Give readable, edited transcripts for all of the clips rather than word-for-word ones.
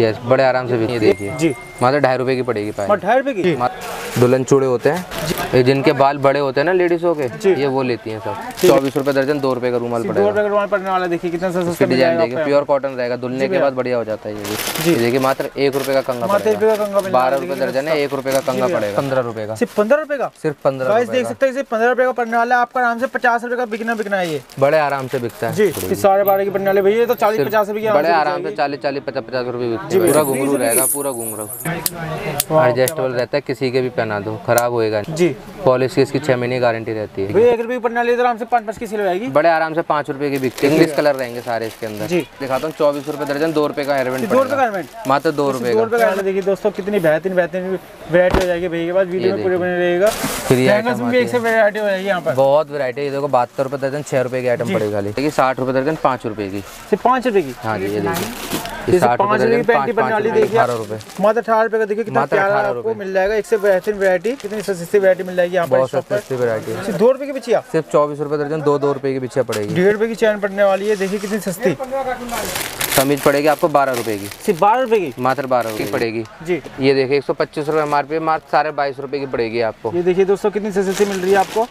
Yes, बड़े आराम से बिकती है। देखिए जी, मात्र 2.5 रुपए की पड़ेगी पायल, 2.5 रुपए की। दुल्हन चूड़े होते हैं, जिनके बाल बड़े होते हैं ना लेडीजों के, ये वो लेती हैं सब। 24 रुपए दर्जन, 2 रुपए का रूमाल पड़ेगा। 2 रुपए का रूमाल पड़ने वाला, देखिए कितना सस्ता डिजाइन देगा, प्योर कॉटन रहेगा, धुलने के बाद बढ़िया हो जाता है ये। देखिए मात्र 1 रुपए का कंगा पड़ेगा, 12 रुपए दर्जन है, 1 रुपए का कंगा पड़ेगा, 15 रुपए का, सिर्फ 15 रुपए का, सिर्फ 15। देख सकते हैं 15 रुपए का पड़ने वाला है, आपका आराम से 50 रुपए का बिकना है ये, बड़े आराम से बिकता है जी। 12.5 की पड़ने वाले भैया तो 40-50 रुपए, बड़े आराम से 40-50 रुपए बिकते हैं। पूरा घुंघरू रहेगा, पूरा घुंघरू एडजस्टेबल रहता है, किसी के भी पहना दो खराब होएगा जी। पॉलिश की इसकी 6 महीने गारंटी रहती है। 1 रुपए की पड़ने वाली आराम से 5-5 की सेल हो जाएगी, बड़े आराम से 5 रुपए की बिकती है। इंग्लिश कलर रहेंगे सारे इसके अंदर जी। दिखाता हूँ 24 रुपए दर्जन, 2 रुपए का हेयरबैंड, 2 रुपए का मात्र 2 रुपए। देखिए दोस्तों कितनी बेहतरीन वैरायटी हो जाएगी भैया के पास, वीडियो में पूरे बने रहेगा। बहुत वैरायटी है, देखो 72 रुपए दर्जन, 6 रुपए की आइटम पड़ेगी खाली। देखिए 60 रुपए दर्जन, 5 रुपए की, सिर्फ 5 रुपए की। हाँ जी ये देखिए 5 रुपए की पैंटी बनने वाली, देखिए 18 रुपए, मात्र 18 रुपए का। देखिए कितना प्यारा आपको मिल जाएगा, एक से बेहतरीन वैरायटी, कितनी सस्ती वैरायटी मिल जाएगी यहाँ पर। बहुत सस्ती वैरायटी है, सिर्फ 2 रुपए की बिछिया, सिर्फ 24 रुपए दर्जन, 2 रुपए की बिछिया पड़ेगी। 1.5 रुपए की चैन पड़ने वाली है, देखिए कितनी सस्ती। कमीज पड़ेगी आपको 12 रुपए की, सिर्फ 12 रुपए की, मात्र 12 रुपए की पड़ेगी जी। ये देखिए 125 रुपए हमारे मात्र, 22.5 रुपए की पड़ेगी आपको। ये देखिए दोस्तों कितनी सस्ती मिल रही है आपको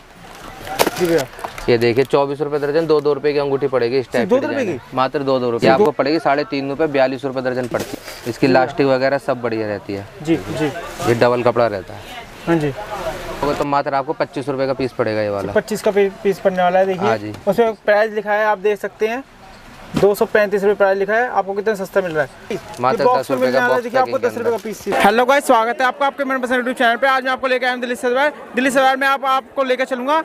जी भैया। ये देखिए 24 रुपए दर्जन, 2 रुपए की अंगूठी पड़ेगी इस टाइप की, मात्र 2 रुपए आपको पड़ेगी। 3.5 रुपए, 42 रुपए दर्जन पड़ती है। इसकी लास्टिक वगैरह सब बढ़िया रहती है जी जी। ये डबल कपड़ा रहता है हाँ जी। तो मात्र आपको 25 रुपए का पीस पड़ेगा, ये वाला 25 का पीस पड़ने वाला है। देखिए उसमें प्राइस लिखा है, आप देख सकते हैं 235 रुपए प्राइस लिखा है। आपको कितना सस्ता मिल रहा है, मात्र 10 रुपए का बॉक्स। देखिए आपको 10 रुपए का पीस। हेलो गाइस, स्वागत है आपका आपके मनपसंद यूट्यूब चैनल पे। आज मैं आपको लेकर आया हूँ दिल्ली सदर। दिल्ली सदर में आपको लेकर चलूँगा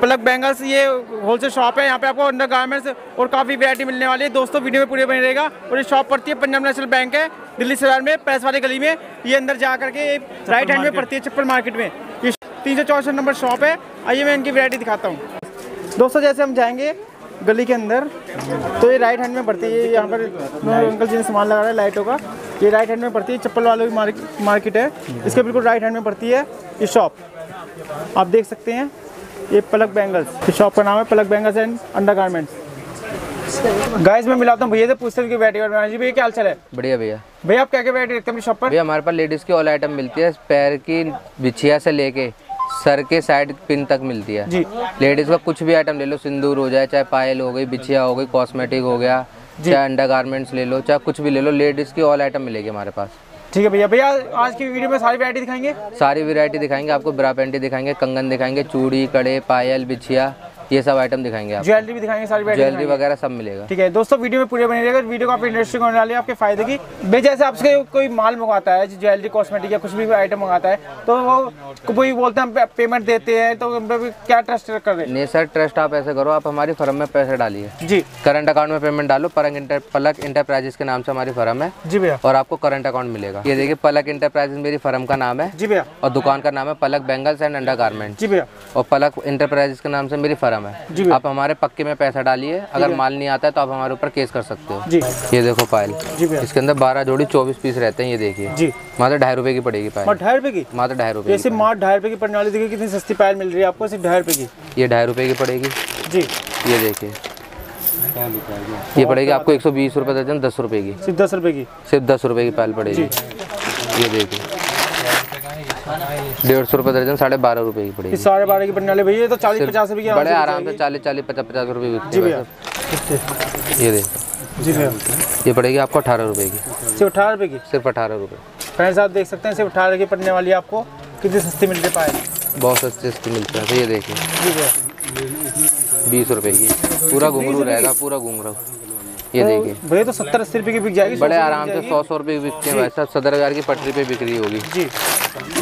पलक बैंगल्स, ये होलसेल शॉप है। यहाँ पे आपको अंडर गारमेंट्स और काफ़ी वैरायटी मिलने वाली है दोस्तों, वीडियो में पूरे बने रहेगा। और ये शॉप पड़ती है पंजाब नेशनल बैंक है, दिल्ली सदर में पैस वाली गली में। ये अंदर जा करके राइट हैंड में पड़ती है चप्पल मार्केट में। ये 364 नंबर शॉप है। आइए मैं इनकी वैरायटी दिखाता हूँ दोस्तों। जैसे हम जाएँगे गली के अंदर तो ये राइट हैंड में पड़ती है। यहाँ पर अंकल जी ने सामान लगा रहा है लाइटों का। ये राइट हैंड में पड़ती है, चप्पल वालों की मार्केट है, इसके बिल्कुल राइट हैंड में पड़ती है ये शॉप। आप देख सकते हैं ये पलक बैंगल्स, इस शॉप का नाम है Palak bangles and under garments. Guys मैं मिलाता हूँ भैया से, पूछते हैं कि वैरायटी बनाना जी। भैया क्या हाल चाल है? बढ़िया भैया। भैया आप क्या क्या वैरायटी रखते हैं अपनी शॉप पर? भैया हमारे पास लेडीज़ की ऑल आइटम मिलती है, पैर की बिछिया से लेके सर के साइड पिन तक मिलती है जी। लेडीज का कुछ भी आइटम ले लो, सिंदूर हो जाए, चाहे पायल हो गई, बिछिया हो गई, कॉस्मेटिक हो गया, चाहे अंडर गारमेंट्स ले लो, चाहे कुछ भी ले लो, लेडीज की ऑल आइटम मिलेगी हमारे पास। ठीक है भैया। भैया आज की वीडियो में सारी वैरायटी दिखाएंगे? सारी वैरायटी दिखाएंगे आपको, ब्रा पैंटी दिखाएंगे, कंगन दिखाएंगे, चूड़ी, कड़े, पायल, बिछिया, ये सब आइटम दिखाएंगे आप। ज्वेलरी भी दिखाएंगे, सारी ज्वेलरी वगैरह सब मिलेगा। ठीक है दोस्तों, वीडियो में पूरे बने रहेगा। वीडियो काफी इंटरेस्टिंग होने वाली है, आपके फायदे की। भाई जैसे आपसे कोई माल मंगाता है, ज्वेलरी, कॉस्मेटिक या कुछ भी आइटम मंगाता है, तो वो कोई बोलते हैं हम पेमेंट देते हैं, तो क्या ट्रस्ट कर रहे हैं? नहीं सर, ट्रस्ट आप ऐसे करो, आप हमारी फर्म में पैसे डालिए जी। करंट अकाउंट में पेमेंट डालो, पलक इंटरप्राइजेस के नाम से हमारी फर्म है जी भैया, और आपको करंट अकाउंट मिलेगा। ये देखिए पलक इंटरप्राइजेस मेरी फर्म का नाम है जी भैया, और दुकान का नाम है Palak bangles and under garment जी भैया, और पलक इंटरप्राइजेस के नाम से मेरी फर्म। आप हमारे पक्के में पैसा डालिए, अगर माल नहीं आता है तो आप हमारे ऊपर केस कर सकते हो जी। ये देखो पायल, इसके अंदर 12 जोड़ी 24 पीस रहते हैं। ये देखिए मात्र 2.5 रुपए की पड़ेगी पायल, 2.5 रुपए की, मात्र 2.5 रुपए। ऐसे मात्र 2.5 रुपए की पड़ने वाली, देखिए कितनी सस्ती पायल मिल रही है आपको, सिर्फ 2.5 रुपए की। ये 2.5 रुपए की पड़ेगी जी। ये देखिए ये पड़ेगी आपको 120 रुपए दर्जन, 10 रुपए की, सिर्फ 10 रुपए की, सिर्फ 10 रुपए की पायल पड़ेगी। ये देखिए 150 रुपए दर्जन, 12.5 रुपए की पड़ेगी, 12.5 की पड़ने वाले भैया तो 40-50 रुपए की, बड़े आराम से 40-50 रुपए बिकती है। ये देखो जी भैया, ये पड़ेगी आपको 18 रुपए की, सिर्फ 18 रुपए की, सिर्फ 18 रुपए। फ्रेंड्स आप देख सकते हैं सिर्फ 18 की पड़ने वाली आपको कितनी सस्ती मिलती है पायल, बहुत सस्ती मिलती है। ये देखिए जी भैया 20 रुपए की, पूरा घुंघरू रहेगा, पूरा घुंघरू। ये देखिए भैया तो 70-80 रुपए की बिक जाएगी, बड़े आराम से 100-100 रुपए की बिकते हैं भाई साहब। सदर बाजार की पटरी पे बिक्री होगी जी।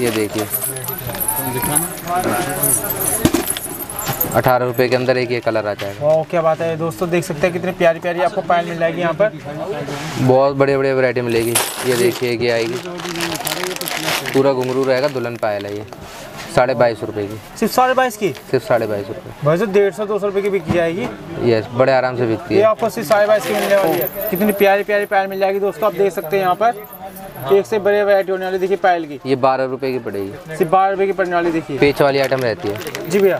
ये देखिए 18 रुपए के अंदर एक ये कलर आ जाएगा। वाह क्या बात है दोस्तों, देख सकते हैं कितनी प्यारी प्यारी आपको पायल मिल जाएगी यहाँ पर, बहुत बड़े बड़े वैरायटी मिलेगी। ये देखिए कि आएगी, पूरा घुंघरू रहेगा, दुल्हन पायल है ये, 22.5 रुपए की, सिर्फ 22.5 की, सिर्फ 22.5 रुपए। भाई तो 150-200 रुपए की बिक जाएगी। यस बड़े आराम से बिकती है, ये आपको सिर्फ 22.5 की मिलने वाली है। कितनी प्यारी प्यारी पायल मिल जाएगी दोस्तों, आप देख सकते हैं यहाँ पर एक से बड़े वैरायटी होने वाली। देखिए पायल की ये 12 रुपए की पड़ेगी, सिर्फ 12 रुपए की पड़ने वाली। देखिए पेच वाली आइटम रहती है जी भैया।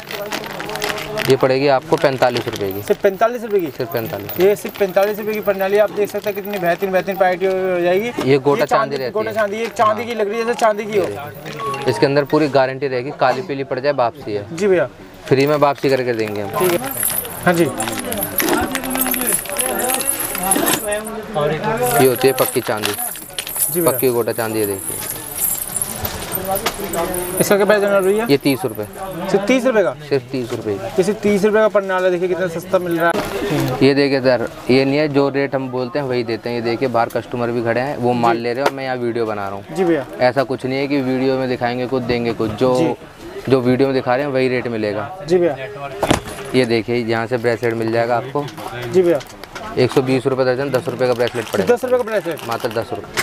ये पड़ेगी आपको 45 रुपये की, सिर्फ 45 रुपये की, सिर्फ 45। ये सिर्फ 45 रुपये की प्रणाली आप देख सकते हैं कितनी बेहतरीन बेहतरीन क्वालिटी हो जाएगी। ये गोटा चांदी रहती है, गोटा चांदी, ये चांदी की लग रही है जैसे चांदी की हो। इसके अंदर पूरी गारंटी रहेगी, काली पीली पड़ जाए वापसी है। जी भैया, फ्री में वापसी करके देंगे हम। ठीक है, हाँ जी। ये होती है पक्की चांदी, जी पक्की गोटा चांदी। ये देखिए इसका क्या प्राइस है भैया? ये 30 रुपये, सिर्फ 30 रुपये का, सिर्फ 30 रुपये। इसे 30 रुपये का पन्नाला देखिए कितना सस्ता मिल रहा है। ये देखिए सर, ये नहीं है जो रेट हम बोलते हैं वही देते हैं। ये देखिए बाहर कस्टमर भी खड़े हैं, वो माल ले रहे हैं और मैं यहाँ वीडियो बना रहा हूँ। जी भैया, ऐसा कुछ नहीं है कि वीडियो में दिखाएंगे कुछ देंगे कुछ, जो वीडियो में दिखा रहे हैं वही रेट मिलेगा। जी भैया, ये देखिए यहाँ से ब्रेसलेट मिल जाएगा आपको। जी भैया, 120 रुपये दर्जन, 10 रुपये का ब्रेसलेट पड़ेगा। 10 रुपये का ब्रेसलेट, मात्र 10 रुपये,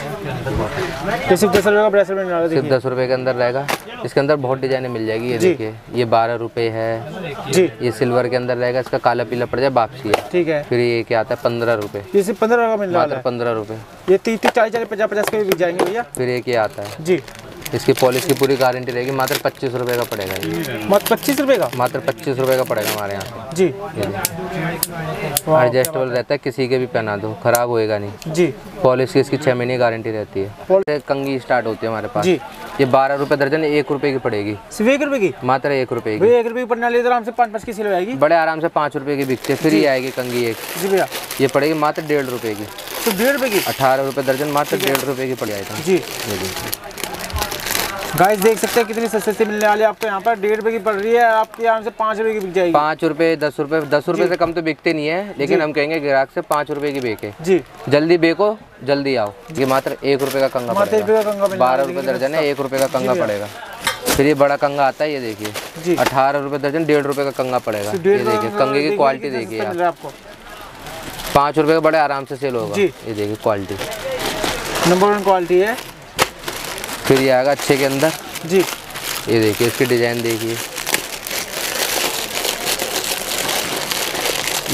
सिर्फ 10 रुपये का ब्रेसलेट, सिर्फ 10 रुपये के अंदर रहेगा। इसके अंदर बहुत डिजाइनें मिल जाएगी। ये देखिए ये 12 रुपये है जी। ये सिल्वर के अंदर रहेगा, इसका काला पीला पड़ जाए वापसी है। ठीक है, फिर ये क्या आता है 15 रुपये, ये सिर्फ 15 रुपये, मात्र 15 रुपये। ये 30 40 50 50 के बिक जाएंगे भैया। फिर ये क्या आता है जी, इसकी पॉलिश की पूरी गारंटी रहेगी, मात्र 25 रुपये का पड़ेगा। मात्र 25 रुपये का, मात्र 25 रुपये का पड़ेगा हमारे यहाँ जी। एडजस्टेबल रहता है, किसी के भी पहना दो खराब होएगा नहीं जी। पॉलिश की इसकी 6 महीने गारंटी रहती है। कंगी स्टार्ट होती है हमारे पास जी। ये 12 रुपये दर्जन, 1 रुपये की पड़ेगी, सिर्फ 1 रुपये की, मात्र 1 रुपये की। 1 रुपये की पड़ने वाली आराम से 5-5 की सिल आएगी, बड़े आराम से 5 रुपये की बिकते। फिर ये आएगी कंगी एक जी भैया, ये पड़ेगी मात्र 1.5 रुपये की, सिर्फ 1.5 की, 18 रुपये दर्जन, मात्र 1.5 रुपये की पड़ जाएगा जी। गाइस देख सकते हैं कितनी सस्ते मिलने वाले आपको यहाँ पर। 1.5 रुपये की पड़ रही है, आपके यहाँ से 5 रुपये की बिक जाएगी। 5 रुपये, 10 रुपये, 10 रुपये से कम तो बिकते नहीं है, लेकिन हम कहेंगे ग्राहक से 5 रुपये की बेके जी, जल्दी बेको जल्दी आओ। ये मात्र 1 रुपये का कंगा पड़ेगा, 12 रुपये दर्जन है, 1 रुपये का कंगा पड़ेगा। फिर ये बड़ा कंगा आता है, ये देखिए 18 रुपये दर्जन, 1.5 रुपये का कंगा पड़ेगा। ये देखिए कंगे की क्वालिटी देखिए आपको, 5 रुपये का बड़े आराम से सेल होगा। ये देखिए क्वालिटी नंबर 1 क्वालिटी है। फिर ये आएगा अच्छे के अंदर जी। ये देखिए इसकी डिज़ाइन देखिए,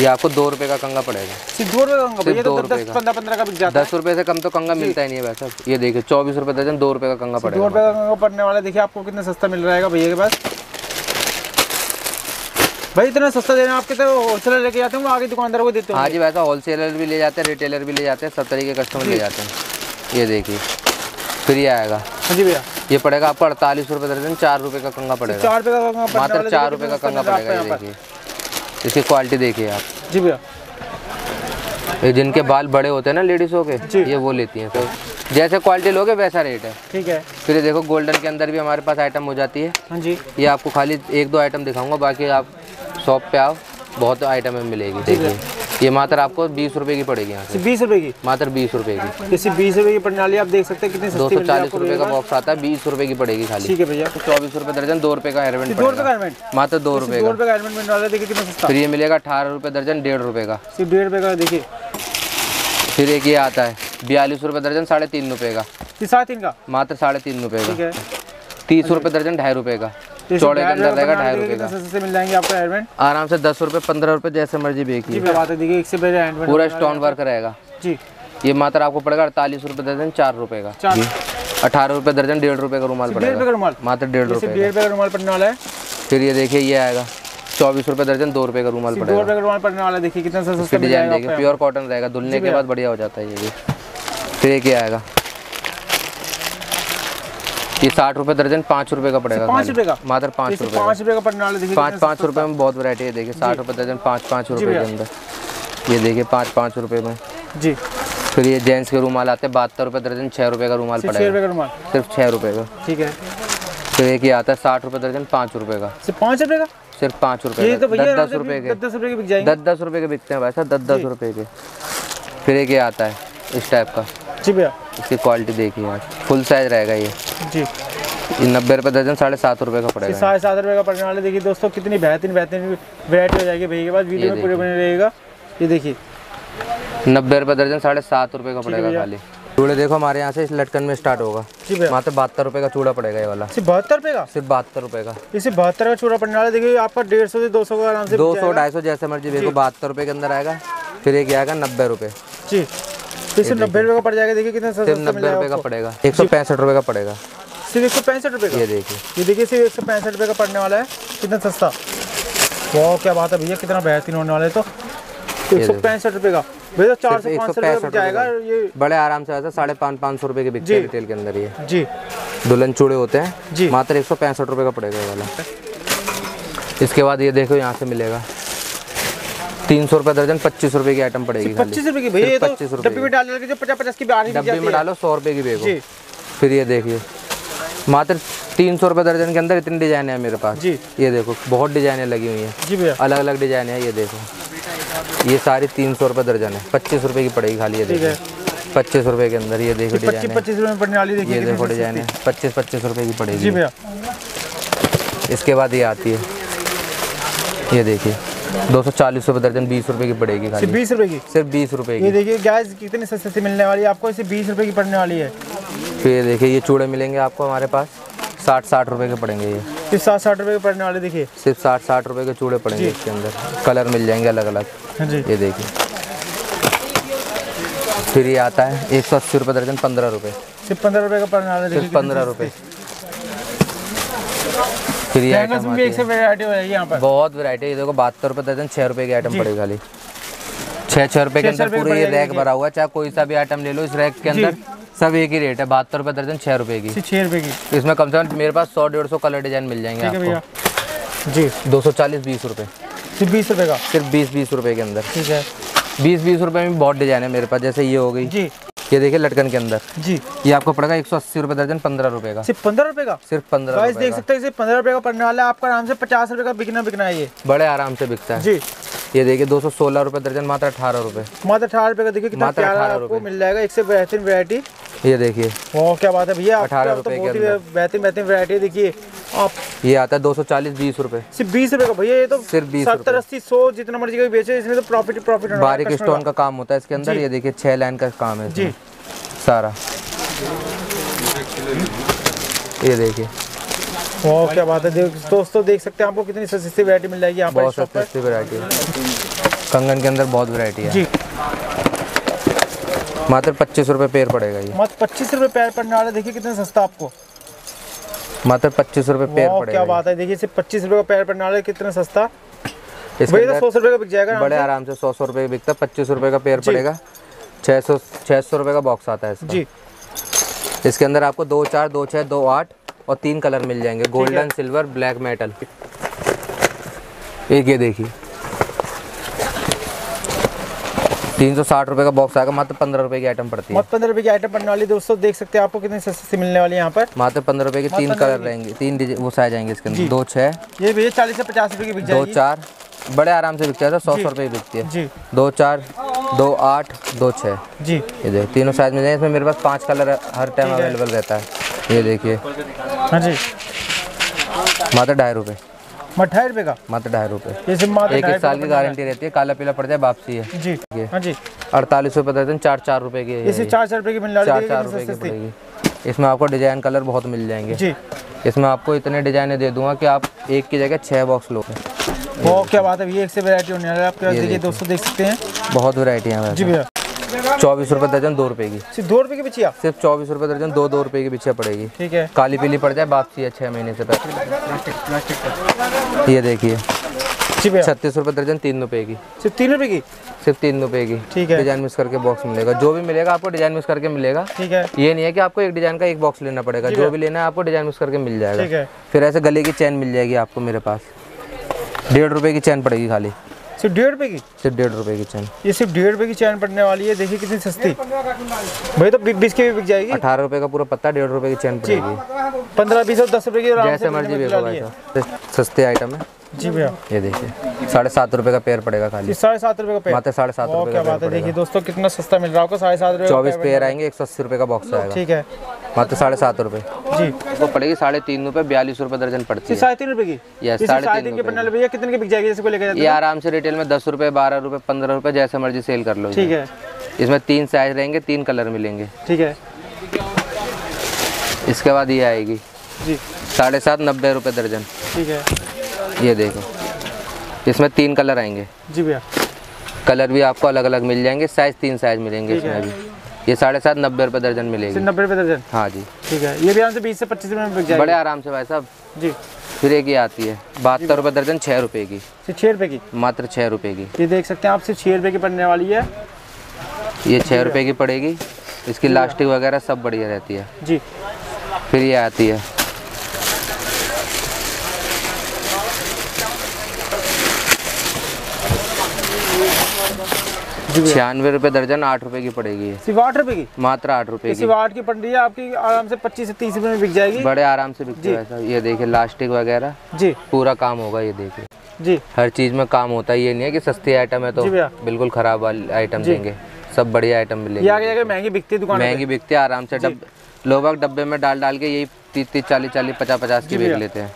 ये आपको 2 रुपये का कंगा पड़ेगा, सिर्फ 2 रुपये का कंगा, सिर्फ 2 रुपये का, 15-15 का बिक जाता है, 10 रुपये से कम तो कंगा मिलता ही नहीं है वैसा। ये देखिए 24 रुपये दर्जन, 2 रुपये का कंगा पड़ेगा। 2 रुपये का कंगा पड़ने वाला देखिए आपको कितना सस्ता मिल रहा है भैया के पास। भाई इतना सस्ता देना आपके, तो होलसेलर लेके जाते हैं, वो आगे दुकानदार को देते हैं। हाँ जी, वैसा होलसेलर भी ले जाते हैं, रिटेलर भी ले जाते हैं, सब तरीके के कस्टमर ले जाते हैं। ये देखिए फिर ये आएगा जी भैया, ये पड़ेगा आपको 48 रुपये दर्जन, 4 रुपये का कंगा पड़ेगा, 4 रुपये का कंगा, मात्र 4 रुपये का कंगा पड़ेगा। ये देखिए इसकी क्वालिटी देखिए आप जी भैया। जिनके बाल बड़े होते हैं ना लेडीज़ों के, ये वो लेती हैं, तो जैसे क्वालिटी लोगे वैसा रेट है। ठीक है, फिर ये देखो गोल्डन के अंदर भी हमारे पास आइटम हो जाती है जी। ये आपको खाली 1-2 आइटम दिखाऊँगा, बाकी आप शॉप पर आओ, बहुत आइटम मिलेगी। देखिए ये मात्र आपको 20 रुपये की पड़ेगी, यहाँ से 20 रुपये की, मात्र 20 रुपये की। इसी 20 रुपये की प्रणाली आप देख सकते हैं कितनी सस्ती है। 240 रुपये का बॉक्स आता है, 20 रुपये की पड़ेगी खाली। ठीक है भैया, 24 रुपये दर्जन, 2 रुपये का हेयरबैंड, 2 रुपये मात्र 2 रुपये का हेयरबैंड मिलने वाला है, देखिए कितना सस्ता। फिर ये मिलेगा 18 रुपये दर्जन, 1.5 रुपये का, सिर्फ 1.5 रुपये का देखिए। फिर एक ये आता है 42 रुपये दर्जन, 3.5 रुपये का, 3.5 का, मात्र 3.5 रुपये का। 30 रुपये दर्जन, 2.5 रुपये का, चौड़े के अंदर रहेगा, 2.5 रुपये का, सस्ते मिल जाएंगे आपको हेयरबैंड आराम से। 10 रुपये, 15 रुपये जैसे मर्जी बेचिए। देखिए एक से पहले हैंडबैंड पूरा स्टोन वर्क रहेगा जी। ये मात्र आपको पड़ेगा 48 रुपये दर्जन, 4 रुपये का, 18 रुपये दर्जन, 1.5 रुपये का रुमाल पड़ेगा, मात्र 1.5 रुपये का रुमाल पड़ने वाला है। फिर ये देखिए ये आएगा 24 रुपये दर्जन, 2 रुपये का रुमाल पड़ेगा, 2 रुपये का रुमाल पड़ने वाला। देखिए कितना सस्ता डिजाइन देखिए, प्योर कॉटन रहेगा, धुलने के बाद बढ़िया हो जाता है ये भी। फिर ये क्या आएगा, ये 60 रुपये दर्जन, 5 रुपये का पड़ेगा, 5 रुपये का, मात्र 5 रुपये, 5 रुपये का पड़ने वाला। देखिए 5-5 रुपये में बहुत वैरायटी है। देखिए 60 रुपये दर्जन, 5-5 रुपये के अंदर, ये देखिए 5-5 रुपये में जी। फिर ये जेंट्स के रूमाल आते हैं 72 रुपये दर्जन, 6 रुपये का रूमाल पड़ेगा, सिर्फ 6 रुपये का। ठीक है, फिर एक ये आता है 60 रुपये दर्जन, 5 रुपये का, सिर्फ 5 रुपये का, सिर्फ 5 रुपये, 10-10 रुपये के, 10-10 रुपये के बिक जाएंगे, 10-10 रुपये के बिकते हैं भाई साहब, 10-10 रुपये के। फिर एक ये आता है इस टाइप का जी भैया, इसकी क्वालिटी देखिए आप, फुल साइज रहेगा ये जी। ये 90 रुपये दर्जन, 7.5 रुपये का पड़ेगा, 7.5 रुपये का पड़ने वाला। देखिए दोस्तों कितनी बेहतरीन बेहतरीन वैरायटी हो जाएगी भैया के पास, वीडियो में पूरे बने रहेगा। ये देखिए 90 रुपये दर्जन, 7.5 रुपये का पड़ेगा खाली। चूड़े देखो हमारे यहाँ से इस लटकन में स्टार्ट होगा, मात्र 72 रुपये का चूड़ा पड़ेगा, ये वाला सिर्फ 72 रुपये का, सिर्फ 72 रुपये का। इसे 72 का चूड़ा पड़ने वाला, देखिए आपका 150 से 200 का आराम से, 200-250 जैसे मर्जी देखो, 72 रुपये के अंदर आएगा। फिर एक आएगा 90 रुपये जी, सिर्फ 90 रुपये का पड़ जाएगा। देखिए कितना सस्ता, सिर्फ 90 रुपये का पड़ेगा, 165 रुपये का पड़ेगा, सिर्फ 165 रुपये का। ये देखिए सिर्फ 165 रुपये का पड़ने वाला है, कितना सस्ता। वाह क्या बात है भैया, कितना बेहतरीन होने वाला है। तो 165 रुपए का भैया, 400-500 जाएगा ये, बड़े आराम से आता है। 550-500 रुपए के बिकते हैं रिटेल के अंदर ये जी। दुल्हन चूड़े होते हैं जी, मात्र 165 रुपए का पड़ेगा ये वाला। इसके बाद ये देखो यहाँ से मिलेगा 300 रुपए दर्जन, 25 रुपए की आइटम पड़ेगी। 25 रुपए की भैया, 25 रुपए डब्बी में डाल लेंगे जो 50-50 की बाहर डब्बी में डालो, 100 रुपए की बेगो। फिर ये देखिए मात्र 300 रुपए दर्जन के अंदर इतनी डिजाइन है मेरे पास जी। ये देखो बहुत डिजाइनें लगी हुई हैं जी भैया, अलग अलग डिजाइन है। ये देखो ये सारी 300 रुपए दर्जन है, 25 रुपए की पड़ेगी खाली। ये देखो 25 रुपए के अंदर ये देखो डिजाइन है, 25 रुपए में पड़ने वाली। देखिए ये देखो डिजाइन है, 25-25 रुपए की पड़ेगी जी भैया। इसके बाद ये आती है, ये देखिए 240 रुपए दर्जन, 20 रुपए की पड़ेगी खाली। 20 रुपए की, सिर्फ 20 रुपए की। ये देखिए गैस कितनी सस्ते से मिलने वाली है आपको, इसे 20 रुपए की पड़ने वाली है। फिर ये देखिए ये चूड़े मिलेंगे आपको हमारे पास 60-60 रुपए के पड़ेंगे, ये सिर्फ 60-60 रुपए के पड़ने वाले। देखिए सिर्फ 60-60 रुपए के चूड़े पड़ेंगे, इसके अंदर कलर मिल जाएंगे अलग अलग। ये देखिए फिर ये आता है 180 रुपए दर्जन, 15 रुपए, सिर्फ 15 रुपए का पड़ने वाला। सिर्फ 15 रुपए। फिर ये आइटम भी एक से वैरायटी है यहाँ पर, बहुत वैरायटी है। ये देखो 72 रुपए दर्जन, 6 रुपए की आइटम पड़ेगी खाली। 6-6 रुपए के अंदर पूरी ये रैक भरा हुआ है, चाहे कोई सा भी आइटम ले लो इस रैक के अंदर सब एक ही रेट है। 72 रुपए दर्जन, 6 रुपए की, 6 रुपए की। इसमें कम से कम मेरे पास 100-150 कलर डिजाइन मिल जाएंगे आपको जी। 240, 20 रुपए, सिर्फ 20 रुपए का, सिर्फ 20-20 रुपए के अंदर। ठीक है, 20-20 रुपए में बहुत डिजाइन है मेरे पास। जैसे ये हो गई जी, ये देखिए लटकन के अंदर जी, ये आपको पड़ेगा 180 रुपए दर्जन, 15 रुपए का, सिर्फ 15 रुपए का, सिर्फ 15 रुपए। देख सकते हैं सिर्फ 15 रुपए का पड़ने वाला है आपका। आराम से 50 रुपए का बिकना है ये, बड़े आराम से बिकता है जी। ये देखिए 216 रुपए दर्जन, मात्र 18 रुपए, मात्र 18 रुपए का। देखिए कितना प्यारा आपको मिल जाएगा, एक से बेहतरीन वैरायटी। ये देखिए वाह क्या बात है भैया, 18 रुपए की बेहतरीन वैरायटी। देखिए आप, ये आता है 240, 20 रुपए, सिर्फ 20 रुपए का भैया। ये तो सिर्फ 70-80-100 जितना मर्जी कोई बेचे, इसमें तो प्रॉफिट। बारीक स्टोन का काम होता है इसके अंदर। ये देखिए 6 लाइन का काम है जी सारा। ये देखिए वाह क्या बात है। दोस्तों देख सकते हैं आपको कितनी सस्ती वैरायटी मिल जाएगी यहाँ पर। बहुत सस्ती वैरायटी है, कंगन के अंदर बहुत वैरायटी है जी। मात्र 25 रुपए पैर पड़ेगा ये, मात्र 25 रुपए पैर पड़ने वाला। देखिए कितना सस्ता आपको, मात्र 25 रुपए पैर पड़ेगा। क्या बात है, देखिए सिर्फ 25 रुपए का पैर पड़ने वाला है, कितना सस्ता। इसमें 100 रुपए का बिक जाएगा बड़े आराम से। 100-100 रुपए बिकता है, 25 रुपए का पैर पड़ेगा। 600-600 रुपए का बॉक्स आता है जी। इसके अंदर आपको 2-4, 2-6, 2-8 और 3 कलर मिल जाएंगे, गोल्डन, सिल्वर, ब्लैक, मेटल। एक ये देखिए 360 रुपए का बॉक्स आएगा, मात्र 15 रुपए की आइटम पड़ती है। 15 रुपए की आइटम पड़ने वाली। दोस्तों देख सकते हैं आपको कितनी सस्ती से मिलने वाली है यहाँ पर। मात्र 15 रुपए के 3 कलर रहेंगे, 3 डिजाइन वो साइज जाएंगे इसके अंदर। 2-6 ये भैया 40 से 50 रुपए की बिक जाएगी। 2-4 बड़े आराम से बिकता है, 100-100 रुपए बिकती है जी। 2-4, 2-8, 2-6 जी। ये देखो तीनों साइज मिल जाएंगे। इसमें मेरे पास 5 कलर हर टाइम अवेलेबल रहता है। ये देखिए हाँ जी, मात्र 2.5 रुपए, मात्र 2.5 रुपए का, मात्र 2.5 रुपए। 1 साल की गारंटी रहती है, काला पीला पड़ जाए वापसी है जी। हाँ जी 48 रुपए दर्जन, 4-4 रुपए के, इसे 4-4 रुपए की मिल जाएगी। 4-4 रुपए की पड़ेगी। इसमें आपको डिजाइन कलर बहुत मिल जाएंगे जी। इसमें आपको इतने डिजाइने दे दूंगा कि आप एक की जगह 6 बॉक्स लोगे। बहुत क्या बात है भैया, एक से वैरायटी होने वाली है आपके पास। दोस्तों देख सकते हैं बहुत वैरायटी है जी भैया। 24 रुपए दर्जन, 2 रुपए की, सिर्फ 2 रुपए की बिछिया, सिर्फ 24 रुपए दर्जन, 2-2 रुपए की बिछिया पड़ेगी। ठीक है, काली पीली पड़ जाए वापसी है 6 महीने से पहले। ये देखिए 36 रुपए दर्जन, 3 रुपए की, सिर्फ 3 रुपए की, सिर्फ 3 रुपए की। ठीक है, डिजाइन मिक्स करके बॉक्स मिलेगा। जो भी मिलेगा आपको डिजाइन मिक्स करके मिलेगा। ठीक है, ये नहीं है कि आपको एक डिजाइन का एक बॉक्स लेना पड़ेगा, जो भी लेना है आपको डिजाइन मिक्स करके मिल जाएगा। ठीक है, फिर ऐसे गले की चैन मिल जाएगी आपको मेरे पास। 1.5 रुपए की चैन पड़ेगी खाली, सिर्फ 1.5 रुपए की, सिर्फ 1.5 रुपए की चैन। ये सिर्फ 1.5 रुपए की चैन पड़ने वाली है। देखिए कितनी सस्ती भाई, तो 20 की भी बिक जाएगी। 18 रुपए का पूरा पत्ता, 1.5 रुपए की चैन पड़ेगी। 15, 20 और 10 रुपए की जैसे मर्जी बेचो, सस्ते आइटम है जी भैया। ये देखिए 7.5 रुपए का पेयर पड़ेगा खाली, 7.5 रुपए का पेयर, मात्र 7.5 रुपए। क्या बात है, देखिए दोस्तों कितना सस्ता मिल रहा है आपको। 7.5 रुपए 24 पेयर आएंगे, 180 रुपए का बॉक्स आएगा। ठीक है, मात्र 7.5 रुपए जी। वो पड़ेगी 3.5 रुपए, 42 रुपए दर्जन पड़ती है। 3.5 रुपए की, यस 3.5 के बनने भैया। कितने की बिक जाएगी जैसे कोई लेके जाता है? ये आराम से रिटेल में 10 रुपए, 12 रुपए, 15 रुपए जैसे मर्जी सेल कर लो। ठीक है, इसमें 3 साइज रहेंगे, 3 कलर मिलेंगे। ठीक है, इसके बाद ये आएगी जी 7.5, 90 रुपए दर्जन। ठीक है, ये देखो इसमें 3 कलर आएंगे जी भैया। कलर भी आपको अलग अलग मिल जाएंगे, साइज 3 साइज मिलेंगे इसमें भी। ये 7.5, 90 रुपए दर्जन मिलेगी, 90 रुपए दर्जन। हाँ जी ठीक है, ये भी आराम से 20 से 25 रुपए में बिक जाएगा, बड़े आराम से भाई साहब जी। फिर की आती है 72 रुपये दर्जन, 6 रुपये की, सिर्फ 6 रुपये की, मात्र 6 रुपये की। ये देख सकते हैं आप, सिर्फ 6 रुपये की पड़ने वाली है, ये 6 रुपये की पड़ेगी। इसकी लास्टिक वगैरह सब बढ़िया रहती है जी। फिर ये आती है, जी 96 रुपये दर्जन, 8 रुपये की पड़ेगी, सिर्फ 8 रुपये की, मात्र 8 रुपये की, 8 की पड़ रही है आपकी। आराम से 25 से 30 रुपये में बिक जाएगी, बड़े आराम से बिकती है। ये देखिए लास्टिक वगैरह जी, पूरा काम होगा। ये देखिए जी, हर चीज में काम होता है, ये नहीं है कि सस्ती आइटम है तो बिल्कुल खराब आइटम देंगे, सब बढ़िया आइटम मिलेगी। आगे महंगी बिकती है दुकान, महंगी बिकती है आराम से। लोग डब्बे में डाल डाल के यही 30-30, 40-40, 50-50 की बेच लेते हैं।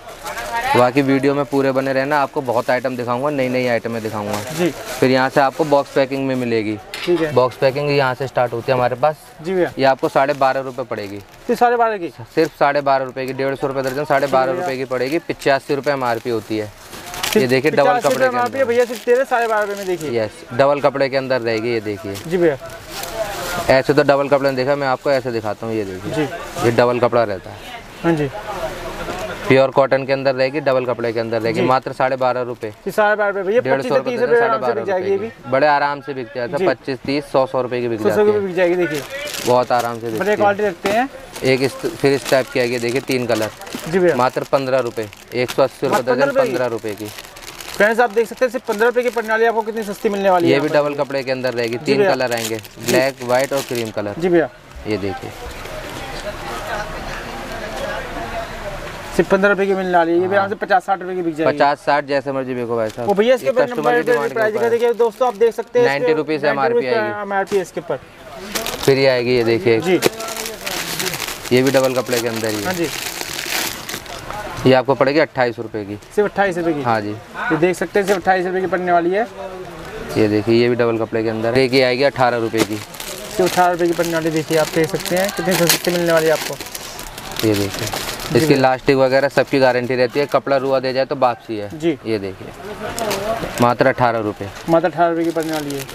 बाकी वीडियो में पूरे बने रहना, आपको बहुत आइटम दिखाऊंगा, नई नई आइटमें दिखाऊंगा जी। फिर यहाँ से आपको बॉक्स पैकिंग में मिलेगी, ठीक है। बॉक्स पैकिंग यहाँ से स्टार्ट होती है हमारे पास जी भैया। ये आपको 12.5 रुपये पड़ेगी, सिर्फ 12.5 की, सिर्फ 12.5 की, 150 रुपये दर्जन, 12.5 की पड़ेगी। 85 रुपये MRP होती है। ये देखिए डबल कपड़े के भैया, सिर्फ 13-12.5 में देखिए। यस, डबल कपड़े के अंदर रहेगी। ये देखिए जी भैया, ऐसे तो डबल कपड़ा देखा, मैं आपको ऐसे दिखाता हूँ। ये देखिए, ये डबल कपड़ा रहता है, हाँ जी, प्योर कॉटन के अंदर रहेगी, डबल कपड़े के अंदर रहेगी, मात्र 12.5 रुपये, 12.5 रुपये, 150 रुपये, बड़े आराम से बिकते हैं। 25, 30, 100 रुपये की बिक जाएगी, देखिए बहुत आराम से बिकती है। एक फिर इस टाइप की आएगी, देखिए 3 कलर जी भैया, मात्र 15 रुपये, 180 रुपये दर्जन, 15 रुपये की। फ्रेंड्स आप देख सकते हैं, सिर्फ 15 रुपये की पड़ने वाली आपको कितनी सस्ती मिलने वाली है। ये भी डबल कपड़े के अंदर रहेगी, 3 कलर आएंगे, ब्लैक, व्हाइट और क्रीम कलर जी भैया। ये देखिए सिर्फ 15 रुपये की मिलने वाली है। ये भैया 50-60 रुपये की बिक जाएगी, 50-60, जैसे मर्जी बेको वैसा। वो भैया इसके प्राइस देखिए दोस्तों, आप देख सकते हैं 90 रुपीज़ MRP इसके ऊपर। फिर ये आएगी, ये देखिए जी, ये भी डबल कपड़े के अंदर ही, हाँ जी। ये आपको पड़ेगी 28 रुपये की, सिर्फ 28 रुपये की, हाँ जी। ये देख सकते हैं सिर्फ 28 रुपये की पड़ने वाली है। ये देखिए, ये भी डबल कपड़े के अंदर है। ये आएगी 18 रुपये की, सिर्फ 18 रुपये की पड़ने वाली। देखिए आप देख सकते हैं कितनी सस्ती मिलने वाली है आपको। ये देखिए, इसकी लास्टिक वगैरह सबकी गारंटी रहती है, कपड़ा रुआ दे जाए तो वापसी है जी। ये देखिए मात्र 18 रुपये, मात्र 18 रुपये की पड़ने वाली है।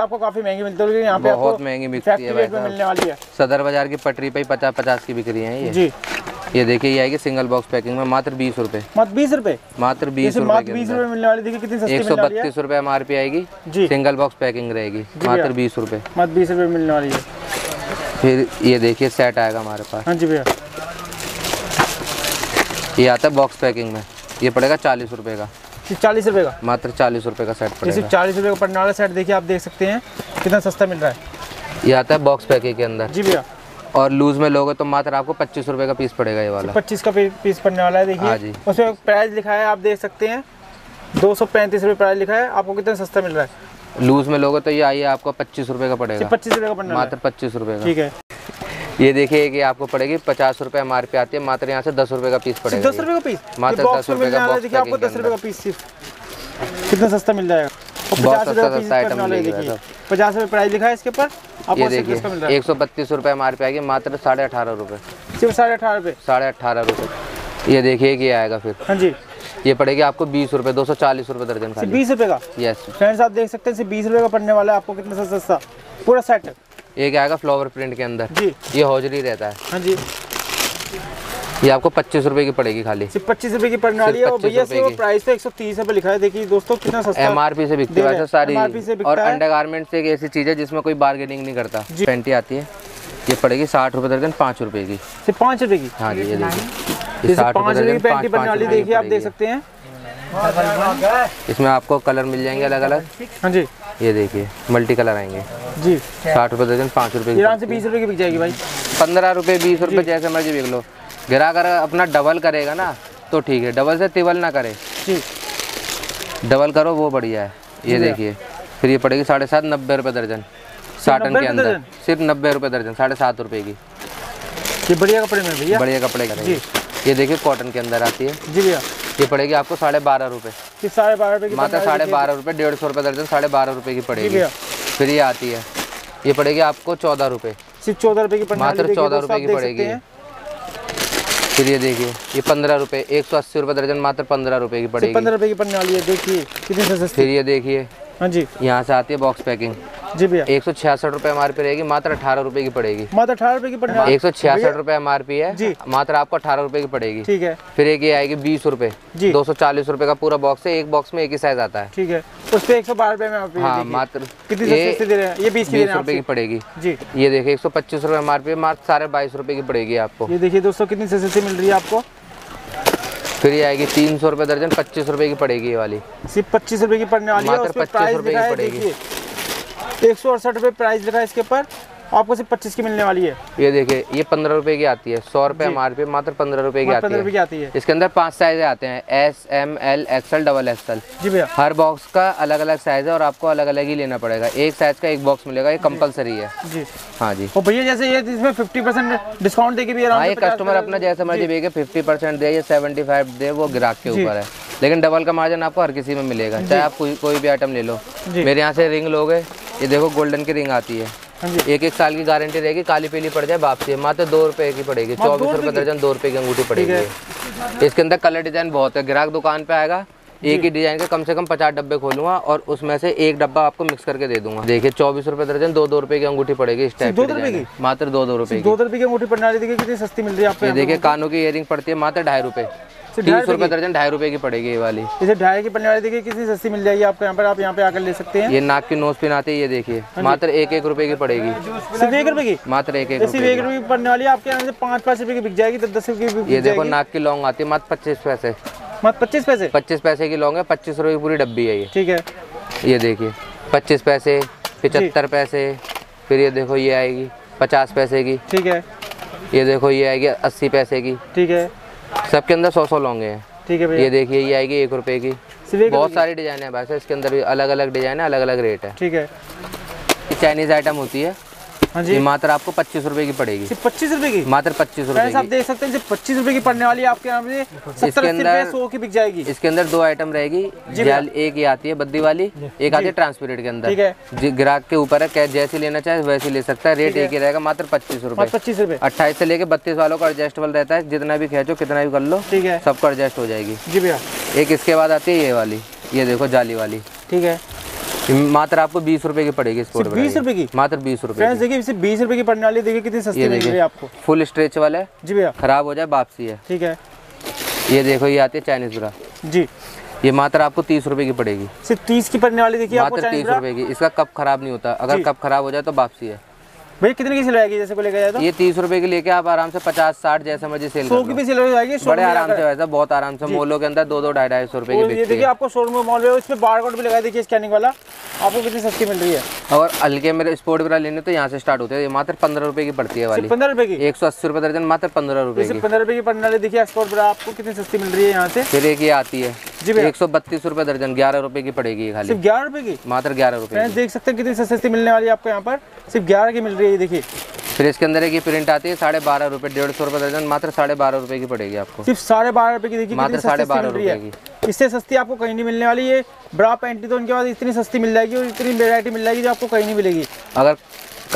आपको काफी महंगी मिलती होगी यहाँ पे, बहुत महंगी बिकती है। सदर बाजार की पटरी पे 50-50 की बिक्री है ये जी। ये देखिए, ये आएगी सिंगल बॉक्स पैकिंग में, मात्र 20 रुपये, मात्र 20 रुपये, मात्र 20 रुपये मिलने वाली। देखिए कितनी सस्ती, 132 रुपये MRP आएगी, सिंगल बॉक्स पैकिंग रहेगी, मात्र 20 रुपये, मात्र 20 रुपये मिलने वाली है। फिर ये देखिए सेट आएगा हमारे पास, हाँ जी भैया। ये आता है बॉक्स पैकिंग में, ये पड़ेगा 40 रुपये का, 40 रुपये का, मात्र 40 रुपये का सेट पड़ेगा। सिर्फ 40 रुपये का पड़ने वाला सेट देखिए आप देख सकते हैं कितना सस्ता मिल रहा है। ये आता है बॉक्स पैकिंग के अंदर जी भैया, और लूज में लोगे तो मात्र आपको 25 रुपये का पीस पड़ेगा। ये वाला 25 का पीस पड़ने वाला है। देखिए उसमें प्राइस लिखा है, आप देख सकते हैं 235 रुपये प्राइस लिखा है, आपको कितना सस्ता मिल रहा है। लूज में लोगे तो ये आइए आपको 25 रुपये का पड़ेगा, 25 रुपये का पड़ना, मात्र 25 रुपये का, ठीक है। ये देखिए कि आपको पड़ेगी 50 रुपये MRP आती है, मात्र यहाँ से 10 रुपये का पीस पड़ेगा, 10 रुपये का पीस, मात्र 10 रुपये का। देखिए आपको 10 रुपये का पीस कितना सस्ता मिल जाएगा, बहुत सस्ता आइटम मिलेगा। 50 रुपये प्राइस लिखा है इसके ऊपर। ये देखिए 132 रुपये MRP आएगी, मात्र 18.5 रुपये, सिर्फ 18.5 रुपये, 18.5 रुपये। ये देखिए कि आएगा फिर, हाँ जी। ये पड़ेगी आपको 20 रुपये, 240 रुपये दर्जन, 20 रुपये का। यस फ्रेंड्स आप देख सकते हैं सिर्फ 20 रुपये का पड़ने वाला है आपको कितना सस्ता पूरा सेट। एक आएगा फ्लावर प्रिंट के अंदर जी, ये हौजरी रहता है, हाँ जी। ये आपको 25 रुपये की पड़ेगी, खाली सिर्फ 25 रुपये की पड़ने वाली है। और भैया इसका प्राइस तो 130 रुपये लिखा है। देखिए दोस्तों कितना सस्ता MRP से बिकती है सारी। और अंडा गारमेंट एक ऐसी चीज है जिसमें कोई बार्गेनिंग नहीं करता। पेंटी आती है, ये पड़ेगी 60 रुपये दर्जन, 5 रुपये की, सिर्फ 5 रुपये की, हाँ जी। ये देखिए 5 रुपये की पेंटी पड़ने वाली, देखिए आप देख सकते हैं। इसमें आपको कलर मिल जाएंगे अलग अलग, हाँ जी। ये देखिए मल्टी कलर आएंगे जी, 60 रुपये दर्जन, 5 रुपये की, आराम से 20 रुपये की बिक जाएगी भाई, 15 रुपये, 20 रुपये, जैसे मर्जी बिक लो। गिरा कर अपना डबल करेगा ना तो ठीक है, डबल से टेबल ना करे जी, डबल करो वो बढ़िया है। ये देखिए फिर ये पड़ेगी 7.5, 90 रुपये दर्जन, साटन के अंदर, सिर्फ 90 रुपये दर्जन, 7.5 रुपये की। ये बढ़िया कपड़े में भैया, बढ़िया कपड़े जी। ये देखिए कॉटन के अंदर आती है जी भैया, ये पड़ेगी आपको 12.5 रुपये, 12.5 रुपये, मात्र 12.5 रुपये, 150 रुपये दर्जन, 12.5 रुपये की पड़ेगी। फिर ये आती है, ये पड़ेगी आपको 14 रुपये, सिर्फ 14 रुपये की, मात्र 14 रुपये की पड़ेगी। फिर ये देखिए ये 15 रुपये, 180 रुपये दर्जन, मात्र 15 रुपये की पड़ेगी, 15 रुपये की पड़ने वाली है। देखिए कितनी सस्ती। फिर ये देखिए, हाँ जी, यहाँ से आती है बॉक्स पैकिंग, जी भैया 166 रुपए MRP रहेगी, मात्र 18 रुपए की पड़ेगी। मात्र 18 रुपए की पड़ेगी। 166 रुपए MRP है, मात्र आपको 18 रुपए की पड़ेगी। ठीक है। फिर एक ये आएगी 20 रुपए, 240 रुपए का पूरा बॉक्स है, एक बॉक्स में एक ही साइज आता है। ठीक है, उसपे 112 रुपए में। हाँ, मात्र ये 20 रुपए की पड़ेगी जी। ये देखिए 125 रुपए MRP, मात्र 22.5 रुपए की पड़ेगी आपको। ये देखिए दोस्तों कितनी सस्ते से मिल रही है आपको। फिर ये आएगी 300 रुपए दर्जन, 25 रुपए की पड़ेगी। ये वाली सिर्फ 25 रुपए की पड़ने वाली है, मात्र 25 रुपए की पड़ेगी। 168 रुपये प्राइस लिखा है इसके ऊपर, आपको सिर्फ 25 की मिलने वाली है। ये देखिए ये 15 रुपए की आती है, 100 रुपए MRP, मात्र 15 रुपए की आती है। इसके अंदर 5 साइज आते हैं, S, M, L, XL, XXL। जी भैया, हर बॉक्स का अलग अलग साइज है और आपको अलग अलग ही लेना पड़ेगा। एक साइज का एक बॉक्स मिलेगा, ये कंपलसरी है जी। हाँ जी। और भैया जैसे ये इसमें 50% डिस्काउंट देके भी कस्टमर अपना जैसे मर्जी देगा, 50% दे या 75 दे, वो ग्राहक के ऊपर है। लेकिन डबल का मार्जिन आपको हर किसी में मिलेगा, चाहे आप कोई भी आइटम ले लो। मेरे यहाँ से रिंग लोगे, ये देखो गोल्डन की रिंग आती है, 1-1 साल की गारंटी रहेगी, काली पीली पड़ जाए बाप से, मात्र 2 रुपए की पड़ेगी। 24 रुपए दर्जन 2 रुपए की अंगूठी पड़ेगी। इसके अंदर कलर डिजाइन बहुत है, ग्राहक दुकान पे आएगा, एक ही डिजाइन के कम से कम 50 डब्बे खोलूंगा और उसमें से एक डब्बा आपको मिक्स करके दे दूंगा। देखिए 24 रुपए दर्जन, 2-2 रुपए की अंगूठी पड़ेगी। इस टाइप की मात्र 2-2 रुपए, 2-2 रुपए की अंगूठी पड़ने वाली। देखिए कितनी सस्ती मिल रही है आपको। देखिए कानों की इयरिंग पड़ती है, मात्र 2.5 रुपए, 300 रुपए दर्जन, 2.5 रुपए की पड़ेगी ये वाली। इसे 2.5 की पड़ने वाली देखिए कितनी सस्ती मिल जाएगी आपको। यहाँ पर आप यहाँ पे आकर ले सकते हैं। ये नाक की नोज पिन आती है, ये देखिए मात्र 1-1 रुपए की पड़ेगी। सिर्फ 1 रुपए की, मात्र 1-1 रुपए की पड़ने वाली। आपके यहाँ से 5-5 रुपए की बिक जाएगी, 10-10 रुपए। ये देखो नाक की लौंग आती है, मात्र 25 पैसे, मात्र 25 पैसे, 25 पैसे की लौंग है, 25 रुपए की पूरी डब्बी है ये। ठीक है, ये देखिए 25 पैसे, 75 पैसे। फिर ये देखो ये आएगी 50 पैसे की। ठीक है, ये देखो ये आएगी 80 पैसे की। ठीक है, सबके अंदर 100-100 लौंगे हैं। ठीक है भैया, ये देखिए ये आएगी 1 रुपए की। बहुत सारी डिजाइन है भाई साहब, इसके अंदर भी अलग अलग डिजाइन है, अलग अलग रेट है। ठीक है, चाइनीज आइटम होती है। हाँ जी, मात्र आपको 25 रुपए की पड़ेगी। 25 रुपए की, मात्र 25 रुपए। आप देख सकते हैं 25 रुपए की पड़ने वाली आपके यहाँ से 70-80 की बिक जाएगी। इसके अंदर 2 आइटम रहेगी, एक ये आती है बद्दी वाली, एक आती है ट्रांसपेरेंट के अंदर। ठीक है, ग्राहक के ऊपर है, जैसी लेना चाहे वैसी ले सकता है। रेट एक ही रहेगा, मात्र 25 रुपए। 25 रुपए 28 से लेके 32 वालों का एडजस्टेबल रहता है, जितना भी खेचो कितना भी कर लो। ठीक है, सबको एडजस्ट हो जाएगी जी भैया। एक इसके बाद आती है ये वाली, ये देखो जाली वाली। ठीक है, मात्र आपको 20 रुपए की पड़ेगी। इसको 20 रुपए की, मात्र 20 रुपए। फ्रेंड्स देखिए इसे 20 रुपए की पड़ने वाली, देखिए कितनी सस्ती मिल रही है आपको। फुल स्ट्रेच वाला है जी भैया, खराब हो जाए वापसी है। ठीक है, ये देखो ये आती है चाइनीज ब्रा जी, ये मात्र आपको 30 रुपए की पड़ेगी। सिर्फ 30 की पड़ने वाली देखिए, मात्र 30 रुपए की। इसका कप खराब नहीं होता, अगर कप खराब हो जाए तो वापसी है। भैया कितने की सेल आएगी जैसे को लेकर जाए तो? ये 30 रुपए की लेके आप आराम से 50-60 जैसे मर्जी सेल कर लो। सेल हो जाएगी बड़े आराम से, वैसा बहुत आराम से। मॉलों के अंदर 2-2, 250-250 रुपए की बिकती है। देखिए आपको शोरूम मॉल में इसमें बारकोड भी लगाया, देखिए स्कैनिंग वाला, आपको कितनी सस्ती मिल रही है। और हल्के मेरे स्पोर्ट वगैरह लेने तो यहाँ से स्टार्ट होते हैं, मात्र 15 रुपए की पड़ती है वाली। 15 रुपए की 180 रुपए दर्जन, मात्र 15 रुपए की। 15 रुपए की पड़ने वाली देखिए एक्सपोर्ट वगैरह, आपको कितनी सस्ती मिल रही है यहाँ से। फिर एक ये आती है जी 132 रुपए दर्जन, 11 रुपए की पड़ेगी खाली। सिर्फ 11 रुपए की, मात्र 11 रुपए। देख सकते हैं कितनी सस्ती मिलने वाली है आपको, यहाँ पर सिर्फ 11 की मिल रही है। देखिए फिर इसके अंदर एक प्रिंट आती है 12.5 रुपए, 150 रुपए दर्जन, मात्र 12.5 रुपए की पड़ेगी आपको। सिर्फ 12.5 रुपए की देखिए, मात्र 12.5 रुपए की। इससे सस्ती आपको कहीं नहीं मिलने वाली है। ब्रा पैंटी तो उनके बाद इतनी सस्ती मिल जाएगी और इतनी वेरायटी मिल जाएगी जो आपको कहीं नहीं मिलेगी। अगर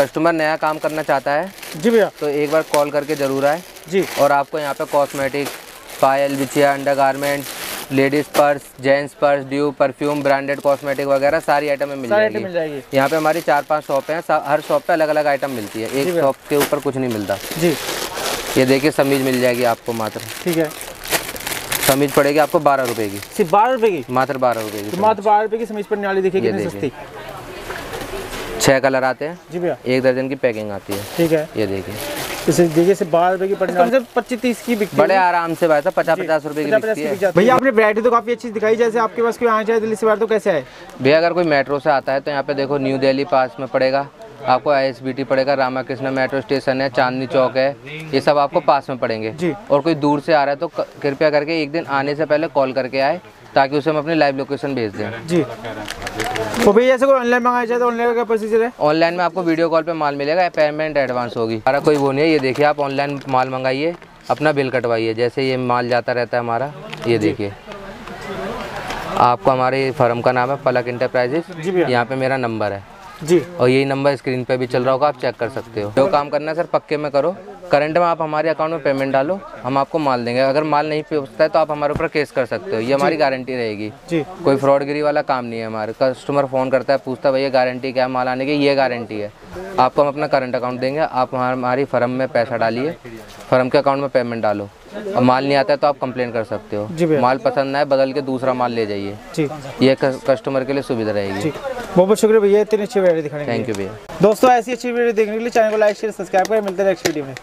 कस्टमर नया काम करना चाहता है जी भैया तो एक बार कॉल करके जरूर आए जी। और आपको यहाँ पे कॉस्मेटिक, पायल, बिछिया, under garment, ladies purse, gents purse, ड्यू, परफ्यूम, ब्रांडेड कॉस्मेटिक वगैरह सारी आइटमें मिल जाएगी। यहाँ पे हमारी 4-5 शॉपें हैं, हर शॉप पे अलग अलग आइटम मिलती है, एक शॉप के ऊपर कुछ नहीं मिलता जी। ये देखिए समीज मिल जाएगी आपको मात्र। ठीक है, समीज पड़ेगी आपको 12 रुपए की। सिर्फ 12 रुपए की, मात्र 12 रुपए की, मात्र 12 रुपए की समीज पड़ने वाली। देखिए 6 कलर आते हैं जी भैया, 1 दर्जन की पैकिंग आती है। ठीक है, ये देखिए इसे देखिए से 12 रुपए की पड़ने वाली, 25-30 की बिकती है बड़े आराम से भाई साहब, 50-50 रुपए की बिकती है। भैया आपने वैरायटी तो काफी अच्छी दिखाई, जैसे आपके पास कोई आना चाहे दिल्ली से बाहर तो कैसे आए भैया? अगर कोई मेट्रो से आता है तो यहाँ पे देखो न्यू दिल्ली पास में पड़ेगा आपको, ISBT पड़ेगा, रामाकृष्ण मेट्रो स्टेशन है, चांदनी चौक है, ये सब आपको पास में पड़ेंगे। और कोई दूर से आ रहा है तो कृपया करके एक दिन आने से पहले कॉल करके आए ताकि उसे हम अपनी लाइव लोकेशन भेज दें जी। तो भैया जैसे कोई ऑनलाइन मंगाया जाए तो ऑनलाइन का क्या प्रोसीजर है? ऑनलाइन में आपको वीडियो कॉल पे माल मिलेगा, पेमेंट एडवांस होगी, हमारा कोई वो नहीं है। ये देखिए आप ऑनलाइन माल मंगाइए, अपना बिल कटवाइए, जैसे ये माल जाता रहता है हमारा। ये देखिए आपको हमारे फर्म का नाम है पलक एंटरप्राइजेस, यहाँ पे मेरा नंबर है जी और यही नंबर स्क्रीन पे भी चल रहा होगा, आप चेक कर सकते हो। जो काम करना है सर पक्के में करो, करंट में आप हमारे अकाउंट में पेमेंट डालो, हम आपको माल देंगे। अगर माल नहीं पहुँचता है तो आप हमारे ऊपर केस कर सकते हो, ये हमारी गारंटी रहेगी। कोई फ्रॉडगिरी वाला काम नहीं है हमारे। कस्टमर फ़ोन करता है, पूछता है भैया गारंटी क्या है माल आने की, ये गारंटी है। आपको हम अपना करंट अकाउंट देंगे, आप हमारी फर्म में पैसा डालिए, फर्म के अकाउंट में पेमेंट डालो। और माल नहीं आता है तो आप कंप्लेन कर सकते हो। माल पसंद ना है बदल के दूसरा माल ले जाइए, ये कस्टमर के लिए सुविधा रहेगी। बहुत बहुत शुक्रिया भैया इतनी अच्छी वीडियो दिखाने के लिए। थैंक यू भैया। दोस्तों ऐसी अच्छी वीडियो देखने के लिए चैनल को लाइक शेयर सब्सक्राइब करें। मिलते हैं नेक्स्ट वीडियो में।